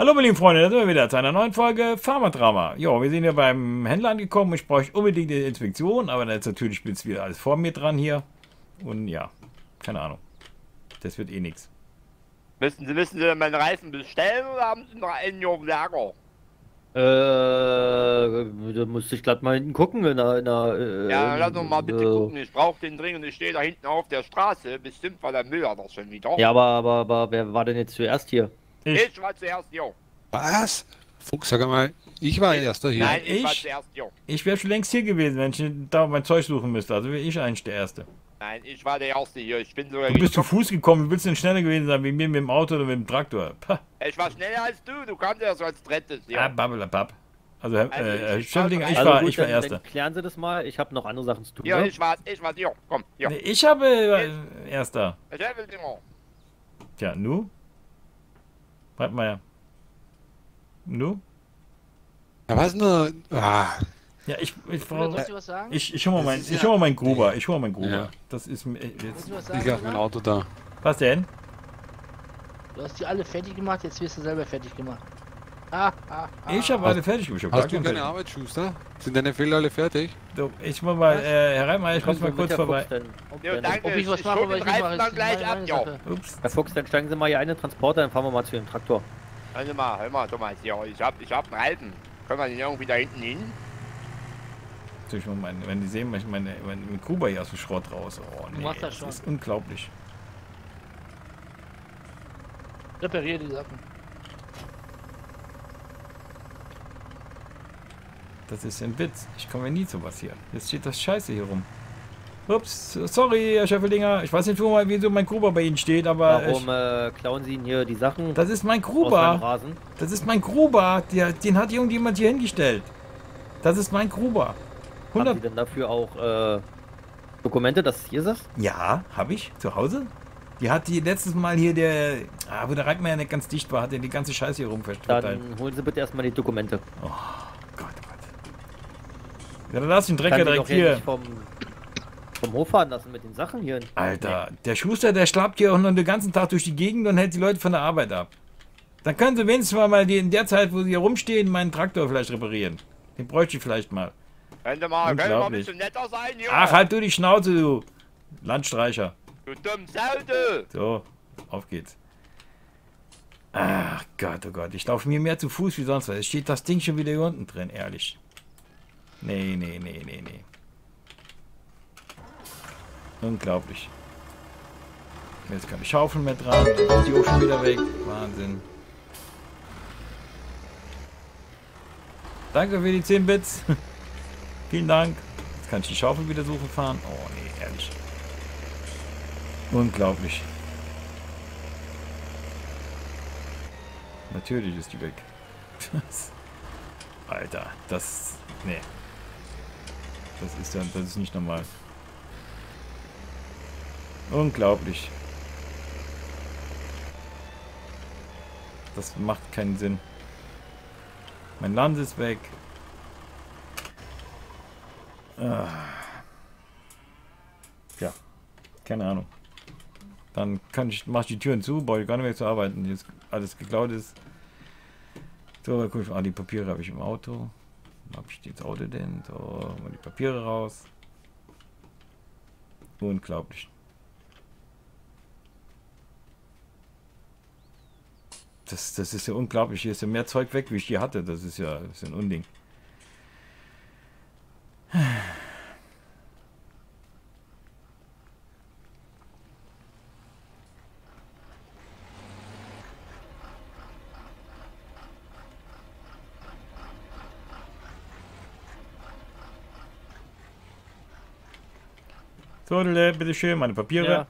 Hallo meine lieben Freunde, da sind wir wieder zu einer neuen Folge Pharmadrama. Jo, wir sind hier beim Händler angekommen. Ich brauche unbedingt eine Inspektion, aber da ist natürlich jetzt wieder alles vor mir dran hier. Und ja, keine Ahnung. Das wird eh nichts. Müssen Sie meinen Reifen bestellen oder haben Sie noch einen auf Lager? Da musste ich glatt mal hinten gucken. Ja, lass uns mal bitte gucken. Ich brauche den dringend. Ich stehe da hinten auf der Straße. Bestimmt war der Müller das schon wieder. Ja, aber wer war denn jetzt zuerst hier? Ich war zuerst, jo. Was? Fuchs, sag mal, ich war erster hier. Nein, ich war zuerst, jo. Ich wäre schon längst hier gewesen, wenn ich da mein Zeug suchen müsste. Also wäre ich eigentlich der Erste. Nein, ich war der Erste hier. Ich bin sogar... Du bist zu Fuß gekommen. Du willst denn schneller gewesen sein wie mir mit dem Auto oder mit dem Traktor. Pah. Ich war schneller als du. Du kannst ja so als Drittes, ja. Ah, babbelabab. Also ich war Erster. Dann klären Sie das mal. Ich habe noch andere Sachen zu tun. Ja, ich war jo. Komm, jo. Nee, ich habe... Erster. Ich helfe dir mal. Tja, nu? Warte mal, ja. Du? Ja, was denn? Ah. Ja, ich brauche... Ich hole mal meinen Gruber. Ja. Das ist mir... Jetzt liegt auf mein Auto da. Was denn? Du hast die alle fertig gemacht, jetzt wirst du selber fertig gemacht. Ich habe alle fertig gemacht. Hast du keine Arbeit, Schuster? Sind deine Fehler alle fertig? So, ich muss mal herein, ich muss mal kurz vorbei. Ja, danke. Ob ich was mache, aber ich mache dann gleich ab. Ups. Herr Fuchs, dann steigen Sie mal hier einen Transporter, dann fahren wir mal zu dem Traktor. Hör mal, Thomas, ja, ich hab einen Reifen. Können wir den irgendwie da hinten hin? Natürlich, wenn die sehen, ich meine, mit Gruber hier aus dem Schrott raus. Oh, nee, das ist unglaublich. Reparier die Sachen. Das ist ein Witz. Ich komme ja nie zu was hier. Jetzt steht das Scheiße hier rum. Ups, sorry, Herr Schäffeldinger. Ich weiß nicht, wieso mein Gruber bei Ihnen steht, aber... Warum klauen Sie Ihnen hier die Sachen? Das ist mein Gruber. Das ist mein Gruber. Den hat irgendjemand hier hingestellt. Das ist mein Gruber. Haben Sie denn dafür auch Dokumente, dass es hier ist? Ja, habe ich. Zu Hause. Die hat die letztes Mal hier der... Ah, wo der Reitmeier nicht ganz dicht war, hat er die ganze Scheiße hier rum verstreut. Dann holen Sie bitte erstmal die Dokumente. Oh. Ja, dann lass den Drecker direkt hier. Vom Hof fahren lassen mit den Sachen hier. Alter, der Schuster, der schlappt hier auch noch den ganzen Tag durch die Gegend und hält die Leute von der Arbeit ab. Dann können sie wenigstens mal die, in der Zeit, wo sie hier rumstehen, meinen Traktor vielleicht reparieren. Den bräuchte ich vielleicht mal. Können wir mal ein bisschen netter sein, Junge. Ach, halt du die Schnauze, du Landstreicher. Du dumm Sau. So, auf geht's. Ach Gott, oh Gott, ich laufe mir mehr zu Fuß wie sonst was. Es steht das Ding schon wieder hier unten drin, ehrlich. Nee. Unglaublich. Jetzt kann ich Schaufeln mehr dran. Dann ist die auch schon wieder weg. Wahnsinn. Danke für die 10 Bits. Vielen Dank. Jetzt kann ich die Schaufel wieder suchen fahren. Oh nee, ehrlich. Unglaublich. Natürlich ist die weg. Alter, das... Nee. Das ist nicht normal. Unglaublich. Das macht keinen Sinn. Mein Land ist weg. Ah. Ja, keine Ahnung. Dann mach ich die Türen zu, brauche ich gar nicht mehr zu arbeiten. Jetzt alles geklaut ist. So, guck ich, die Papiere habe ich im Auto. Hab ich jetzt Auto denn? So, mal die Papiere raus. Unglaublich. Das ist ja unglaublich. Hier ist ja mehr Zeug weg, wie ich hier hatte. Das ist ja ein Unding. So, bitte schön, meine Papiere.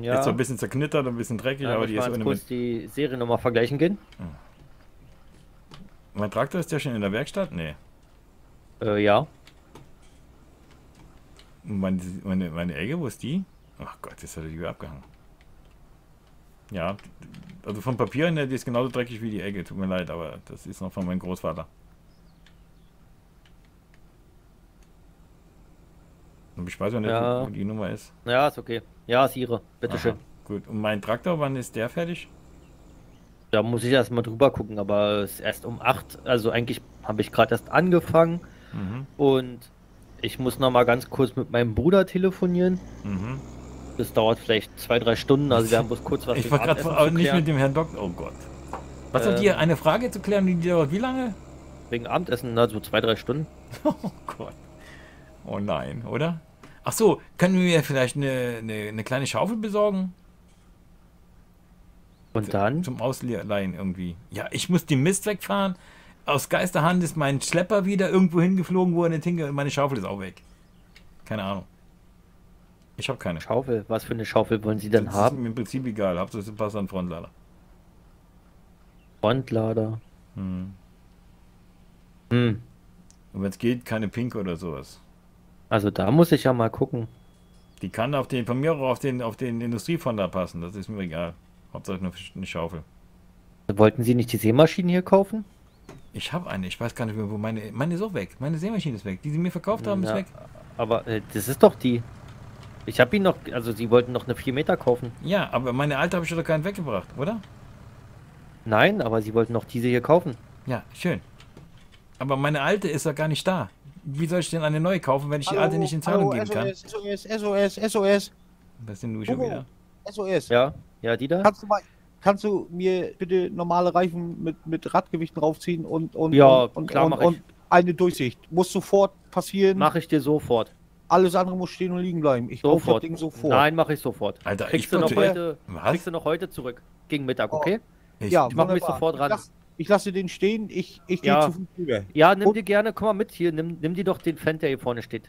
Ja. Ist so ein bisschen zerknittert und ein bisschen dreckig, aber die ist ohne. Ich muss die Seriennummer vergleichen gehen. Mein Traktor ist ja schon in der Werkstatt? Nee. Ja. Und meine Egge, wo ist die? Ach Gott, jetzt hat er die wieder abgehangen. Ja, also vom Papier her, die ist genauso dreckig wie die Egge. Tut mir leid, aber das ist noch von meinem Großvater. Ich weiß ja nicht, wo die Nummer ist. Ja, ist okay. Ja, ist ihre. Bitteschön. Gut. Und mein Traktor, wann ist der fertig? Da muss ich erstmal drüber gucken, aber es ist erst um 8, also eigentlich habe ich gerade erst angefangen, und ich muss noch mal ganz kurz mit meinem Bruder telefonieren. Das dauert vielleicht 2-3 Stunden, also wir haben bloß kurz was Ich war gerade auch nicht mit dem Herrn Doktor, oh Gott. Was habt ihr, eine Frage zu klären, die dauert wie lange? Wegen Abendessen, also 2-3 Stunden. Oh Gott. Oh nein, oder? Ach so, können wir vielleicht eine kleine Schaufel besorgen? Und dann? Zum Ausleihen irgendwie. Ja, ich muss den Mist wegfahren. Aus Geisterhand ist mein Schlepper wieder irgendwo hingeflogen, wo er nicht hingehört. Meine Schaufel ist auch weg. Keine Ahnung. Ich habe keine. Schaufel? Was für eine Schaufel wollen Sie denn das haben? Ist mir im Prinzip egal. Hauptsache es passt an Frontlader. Frontlader? Und wenn es geht, keine Pink oder sowas. Also da muss ich ja mal gucken. Die kann auf den, von mir auch auf den Industriefond da passen. Das ist mir egal. Hauptsache nur eine Schaufel. Wollten Sie nicht die Sämaschine hier kaufen? Ich habe eine, ich weiß gar nicht mehr, wo meine ist auch weg. Meine Sämaschine ist weg, die Sie mir verkauft haben, ist weg. Aber das ist doch die. Ich habe ihn noch, also Sie wollten noch eine 4 Meter kaufen. Ja, aber meine alte habe ich doch gar nicht weggebracht, oder? Nein, aber Sie wollten noch diese hier kaufen. Ja, schön. Aber meine alte ist doch gar nicht da. Wie soll ich denn eine neue kaufen, wenn ich die alte nicht in Zahlung geben kann? SOS, SOS, SOS. Was ist denn du schon wieder? SOS. Ja. Ja, die da? Kannst du mir bitte normale Reifen mit Radgewichten draufziehen und eine Durchsicht? Muss sofort passieren. Mache ich dir sofort. Alles andere muss stehen und liegen bleiben. Ich kaufe das Ding sofort. Nein, mache ich sofort. Alter, kriegst du noch heute zurück. Gegen Mittag, okay? Ich mache mich sofort ran. Ich lasse den stehen, ich gehe zu früh. Ja, nimm die gerne, komm mal mit hier. Nimm die doch den Fendt, der hier vorne steht.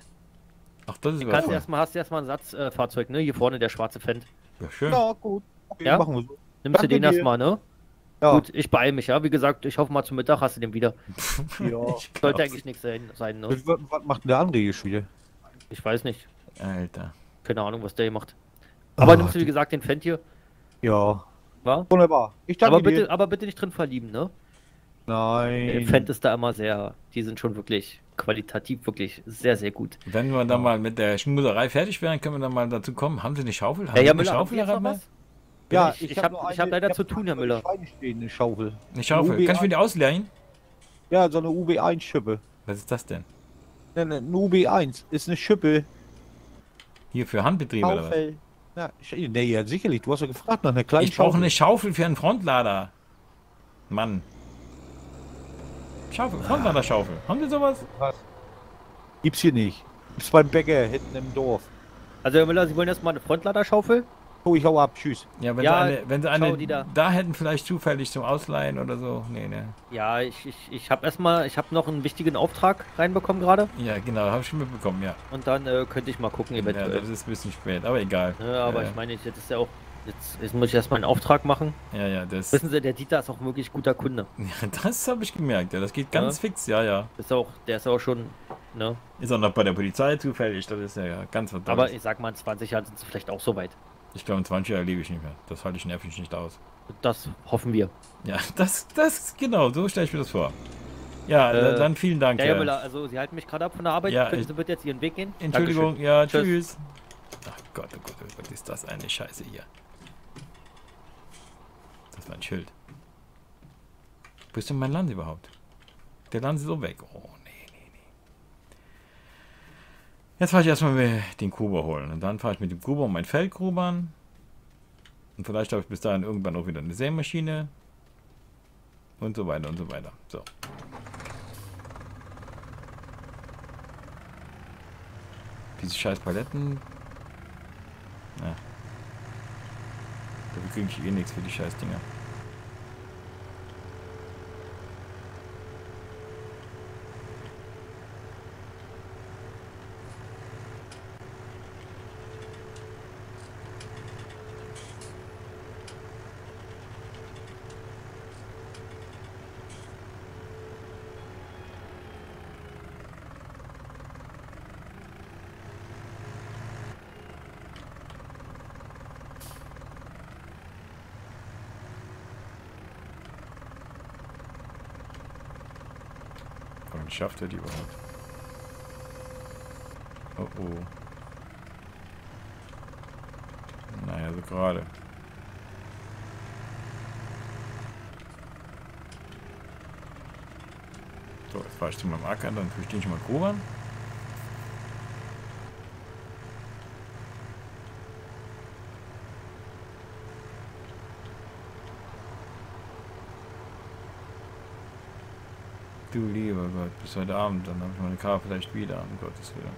Ach, das ist was. Hast du erstmal ein Satzfahrzeug, ne? Hier vorne, der schwarze Fendt. Ja, schön. Ja, gut. Okay, ja? Machen wir so. Nimmst du den erstmal, ne? Ja. Gut, ich beeile mich, ja. Wie gesagt, ich hoffe mal zum Mittag hast du den wieder. Sollte eigentlich nichts sein, ne? Was macht denn der andere hier schon wieder? Ich weiß nicht. Alter. Keine Ahnung, was der hier macht. Aber nimmst du, wie gesagt, den Fendt hier? Ja. War? Wunderbar. Ich danke dir. Aber bitte nicht drin verlieben, ne? Nein. Fendt ist da immer sehr, die sind schon wirklich qualitativ wirklich sehr, sehr gut. Wenn wir dann mal mit der Schmuserei fertig wären, können wir dann mal dazu kommen. Haben Sie eine Schaufel? Haben Sie eine Schaufel? Ja, ich hab leider zu tun, Herr Müller. Eine Schaufel. Eine Schaufel. Kannst du mir die ausleihen? Ja, so eine UB1-Schippe. Was ist das denn? Eine UB1 ist eine Schippe. Hier für Handbetriebe oder was? Na, ja, sicherlich. Du hast ja gefragt nach einer kleinen Schaufel. Ich brauche eine Schaufel für einen Frontlader. Mann. Schaufel, Frontlader-Schaufel. Haben Sie sowas? Was? Gibt's hier nicht. Gibt's beim Bäcker hinten im Dorf. Also Herr Müller, Sie wollen erstmal eine Frontlader-Schaufel? Oh, ich hau ab, tschüss. Ja, wenn Sie eine da hätten, vielleicht zufällig zum Ausleihen oder so. Nee, ne. Ja, ich habe erstmal, ich habe noch einen wichtigen Auftrag reinbekommen gerade. Ja, genau, habe ich schon mitbekommen, ja. Und dann könnte ich mal gucken eventuell. Ja, das ist ein bisschen spät, aber egal. Ja, aber ich meine, jetzt ist ja auch... Jetzt muss ich erstmal einen Auftrag machen. Ja, das... Wissen Sie, der Dieter ist auch wirklich guter Kunde. Ja, das habe ich gemerkt, ja. Das geht ganz fix, ja. Der ist auch schon, ne? Ist auch noch bei der Polizei zufällig, das ist ja ganz verdammt. Aber ich sag mal, in 20 Jahren sind sie vielleicht auch so weit. Ich glaube, in 20 Jahren lebe ich nicht mehr. Das halte ich nervig nicht aus. Das hoffen wir. Ja, das genau, so stelle ich mir das vor. Ja, dann vielen Dank. Ja, Herr Müller, also Sie halten mich gerade ab von der Arbeit. Ja, Sie wird jetzt Ihren Weg gehen. Entschuldigung, Dankeschön. Ja, tschüss. Ach Gott, oh Gott, oh Gott, ist das eine Scheiße hier. Das war ein Schild. Wo ist denn mein Land überhaupt? Der Land ist so weg. Oh, nee. Jetzt fahre ich erstmal den Gruber holen. Und dann fahre ich mit dem Gruber um mein Feld grubern. Und vielleicht habe ich bis dahin irgendwann auch wieder eine Sämaschine. Und so weiter und so weiter. So. Diese scheiß Paletten. Ja. Da kriege ich eh nichts für die Scheißdinger. Schafft er die überhaupt? Oh. Naja, so gerade. So, jetzt fahre ich zu meinem Acker, dann tue ich den schon mal grubern. Du lieber Gott, bis heute Abend, dann habe ich meine Karre vielleicht wieder, um Gottes Willen.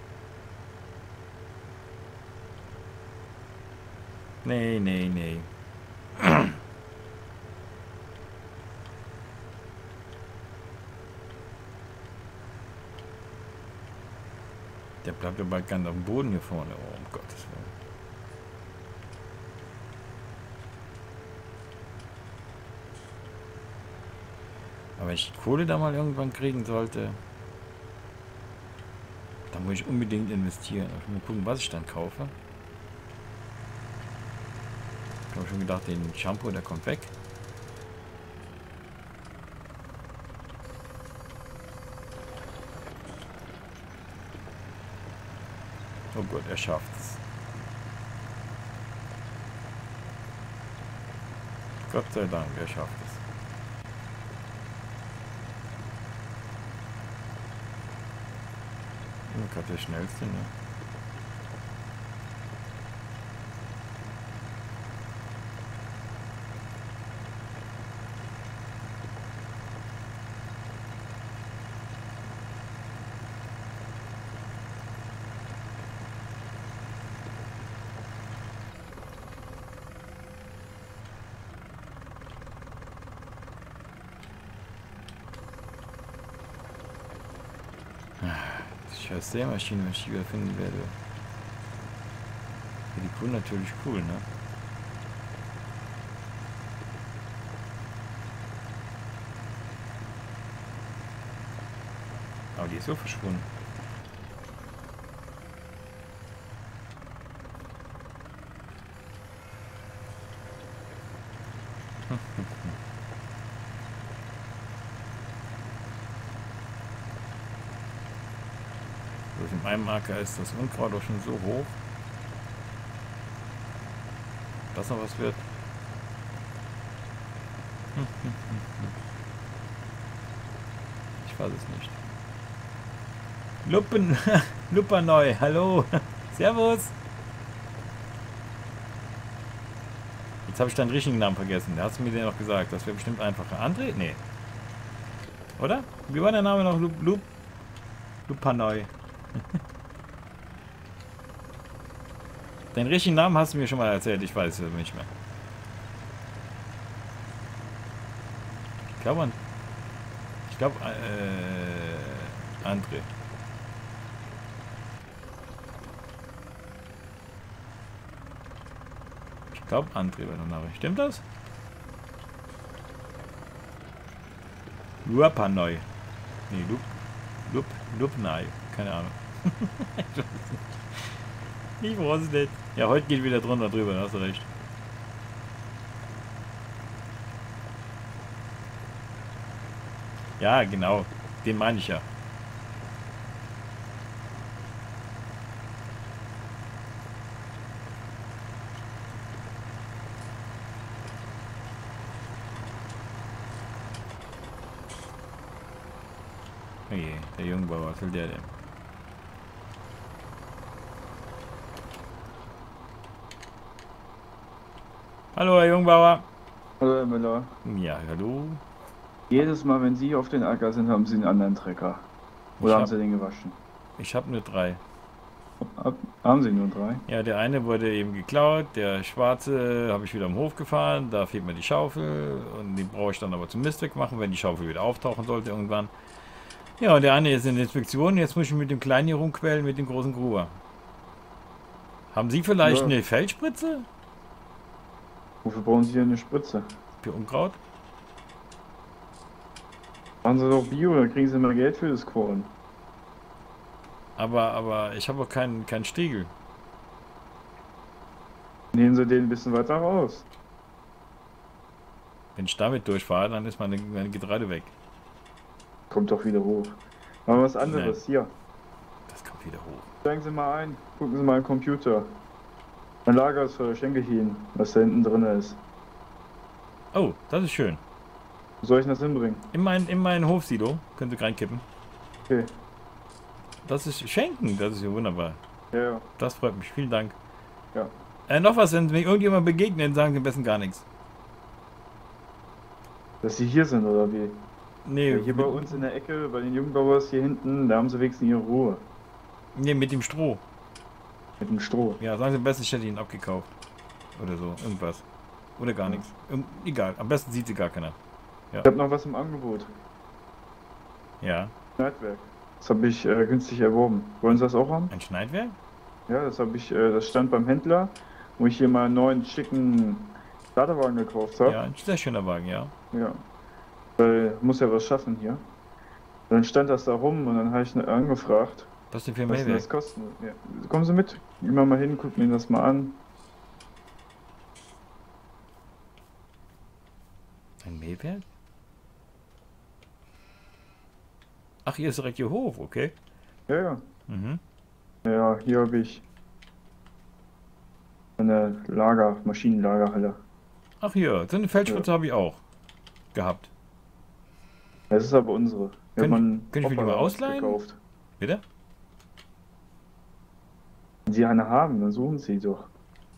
Nee, nee, nee. Der bleibt ja bald ganz am Boden hier vorne, oh, um Gottes Willen. Aber wenn ich die Kohle da mal irgendwann kriegen sollte, dann muss ich unbedingt investieren. Ich muss mal gucken, was ich dann kaufe. Ich habe schon gedacht, den Shampoo, der kommt weg. Oh Gott, er schafft es. Gott sei Dank, er schafft es. Gerade der schnellste, ne? Scheiß Sämaschine, wenn ich die wiederfinden werde. Für die Kunden natürlich cool, ne? Aber die ist so verschwunden. In einem Acker ist das Unkraut doch schon so hoch, dass noch was wird. Ich weiß es nicht. Luppen, Lupperneu, hallo, servus. Jetzt habe ich deinen richtigen Namen vergessen. Da hast du mir den noch gesagt. Das wäre bestimmt einfacher. André? Nee. Oder? Wie war der Name noch? Lupperneu. Deinen richtigen Namen hast du mir schon mal erzählt, ich weiß es nicht mehr. Ich glaube, André. Ich glaube, André war der Name. Stimmt das? Lupanoi. Nee, Lupnai. Keine Ahnung. Ich weiß nicht. Ich weiß es nicht. Ja, heute geht wieder drunter drüber, hast du recht. Ja, genau. Den meine ich ja. Oh je, der Jungbauer, was will der denn? Hallo, Herr Jungbauer. Hallo, Herr Müller. Ja, hallo. Jedes Mal, wenn Sie auf den Acker sind, haben Sie einen anderen Trecker. Oder haben Sie den gewaschen? Ich habe nur 3. Haben Sie nur 3? Ja, der eine wurde eben geklaut. Der schwarze habe ich wieder am Hof gefahren. Da fehlt mir die Schaufel. Und die brauche ich dann aber zum Mist wegmachen, wenn die Schaufel wieder auftauchen sollte irgendwann. Ja, und der eine ist in der Inspektion. Jetzt muss ich mit dem Kleinen hier rumquälen, mit dem großen Gruber. Haben Sie vielleicht eine Feldspritze? Wofür brauchen Sie hier eine Spritze? Für Unkraut? Machen Sie doch Bio, dann kriegen Sie mal Geld für das Korn. Aber ich habe auch keinen Stiegel. Nehmen Sie den ein bisschen weiter raus. Wenn ich damit durchfahre, dann ist meine Getreide weg. Kommt doch wieder hoch. Machen wir was anderes, nein. Hier. Das kommt wieder hoch. Steigen Sie mal ein, gucken Sie mal einen Computer. Mein Lager ist voll, schenke ich Ihnen, was da hinten drin ist. Oh, das ist schön. Wo soll ich denn das hinbringen? In mein Hofsilo. Könnt ihr reinkippen. Okay. Das ist Schenken. Das ist ja wunderbar. Ja, ja. Das freut mich. Vielen Dank. Ja. Noch was, wenn mich irgendjemand begegnet, sagen sie am besten gar nichts. Dass sie hier sind, oder wie? Nee. Ja, hier bei uns in der Ecke, bei den Jungbauers hier hinten, da haben sie wenigstens ihre Ruhe. Nee, mit dem Stroh. Mit dem Stroh? Ja, sagen sie am besten, ich hätte ihn abgekauft. Oder so, irgendwas. Oder gar nichts. Egal, am besten sieht sie gar keiner. Ja. Ich habe noch was im Angebot. Ja. Schneidwerk. Das habe ich günstig erworben. Wollen Sie das auch haben? Ein Schneidwerk? Ja, das habe ich, das stand beim Händler, wo ich hier mal einen neuen schicken Ladewagen gekauft habe. Ja, ein sehr schöner Wagen, ja. Ja. Weil muss ja was schaffen hier. Dann stand das da rum und dann habe ich angefragt. Was ist denn für Mähwerk? Das kosten? Ja. Kommen Sie mit, gehen wir mal hin, gucken Ihnen das mal an. Ein Mähwerk? Ach, hier ist direkt Ihr Hof, okay. Ja, ja. Mhm. Ja, hier habe ich eine Maschinenlagerhalle. Ach hier, so eine Feldspritze habe ich auch gehabt. Das ist aber unsere. Können wir die mal ausleihen? Gekauft. Bitte? Wenn Sie eine haben, dann suchen Sie doch.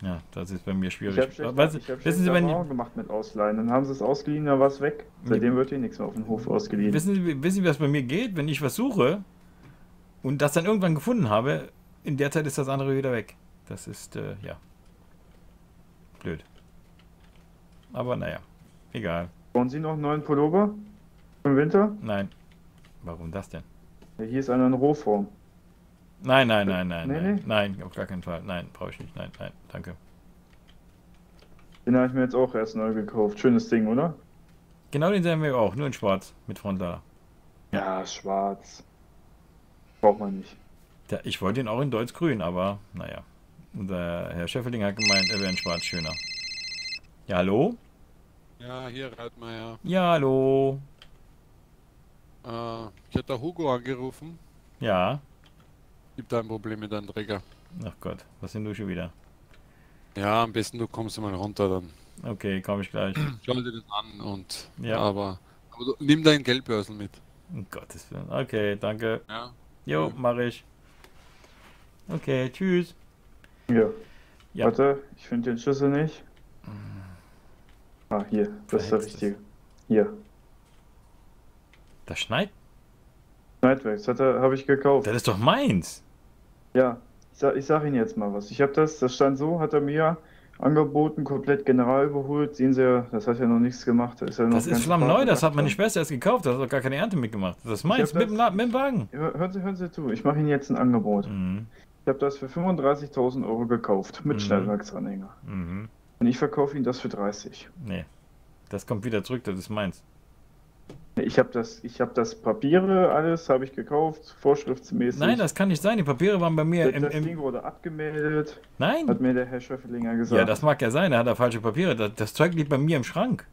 Ja, das ist bei mir schwierig. Ich habe gemacht mit Ausleihen. Dann haben sie es ausgeliehen, dann war es weg. Seitdem wird hier nichts mehr auf dem Hof ausgeliehen. Wissen Sie, was bei mir geht? Wenn ich was suche und das dann irgendwann gefunden habe, in der Zeit ist das andere wieder weg. Das ist, ja. Blöd. Aber naja, egal. Brauchen Sie noch einen neuen Pullover? Im Winter? Nein. Warum das denn? Ja, hier ist einer in Rohform. Nein, auf gar keinen Fall. Nein, brauche ich nicht. Nein, danke. Den habe ich mir jetzt auch erst neu gekauft. Schönes Ding, oder? Genau den sehen wir auch, nur in schwarz, mit Frontlader. Ja, schwarz. Braucht man nicht. Ja, ich wollte ihn auch in deutsch-grün, aber naja. Unser Herr Scheffeling hat gemeint, er wäre in schwarz schöner. Ja, hallo? Ja, hier Reitmeier. Ja, hallo. Ich hatte Hugo angerufen. Ja. Gibt da ein Problem mit deinem Träger. Ach Gott, was sind du schon wieder? Ja, am besten du kommst mal runter dann. Okay, komm ich gleich. Schau dir das an und... Ja. Aber du, nimm deinen Geldbörsel mit. Um Gottes Willen. Okay, danke. Ja. Jo, mach ich. Okay, tschüss. Ja. Warte, ich finde den Schlüssel nicht. Ah, hier. Das ist der richtige. Hier. Das Schneidwerk, das habe ich gekauft. Das ist doch meins. Ja, ich sag Ihnen jetzt mal was. Ich habe das stand so, hat er mir angeboten, komplett general überholt. Sehen Sie ja, das hat ja noch nichts gemacht. Das ist flammneu, das hat meine Schwester erst gekauft, da hat doch gar keine Ernte mitgemacht. Das ist meins, mit dem Wagen. Hören Sie zu, ich mache Ihnen jetzt ein Angebot. Mhm. Ich habe das für 35.000 Euro gekauft, mit Schneidwerksanhänger. Mhm. Und ich verkaufe Ihnen das für 30. Nee, das kommt wieder zurück, das ist meins. Ich habe das Papiere, alles habe ich gekauft, vorschriftsmäßig. Nein, das kann nicht sein, die Papiere waren bei mir das Ding wurde abgemeldet. Nein. Hat mir der Herr Schöffelinger gesagt. Ja, das mag ja sein, da hat er falsche Papiere. Das Zeug liegt bei mir im Schrank,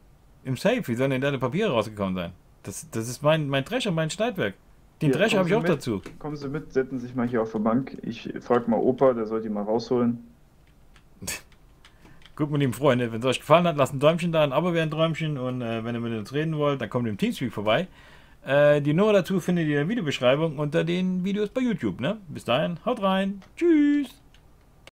im Safe. Wie sollen denn da die Papiere rausgekommen sein? Das ist mein Drescher, mein Schneidwerk. Den Drescher habe ich auch dazu. Kommen Sie mit, setzen Sie sich mal hier auf der Bank. Ich frage mal Opa, der soll die mal rausholen. Gut, mit ihm, Freunde, wenn es euch gefallen hat, lasst ein Däumchen da, ein Abo wäre ein Däumchen und wenn ihr mit uns reden wollt, dann kommt im Teamspeak vorbei. Die Nummer dazu findet ihr in der Videobeschreibung unter den Videos bei YouTube. Ne? Bis dahin, haut rein, tschüss!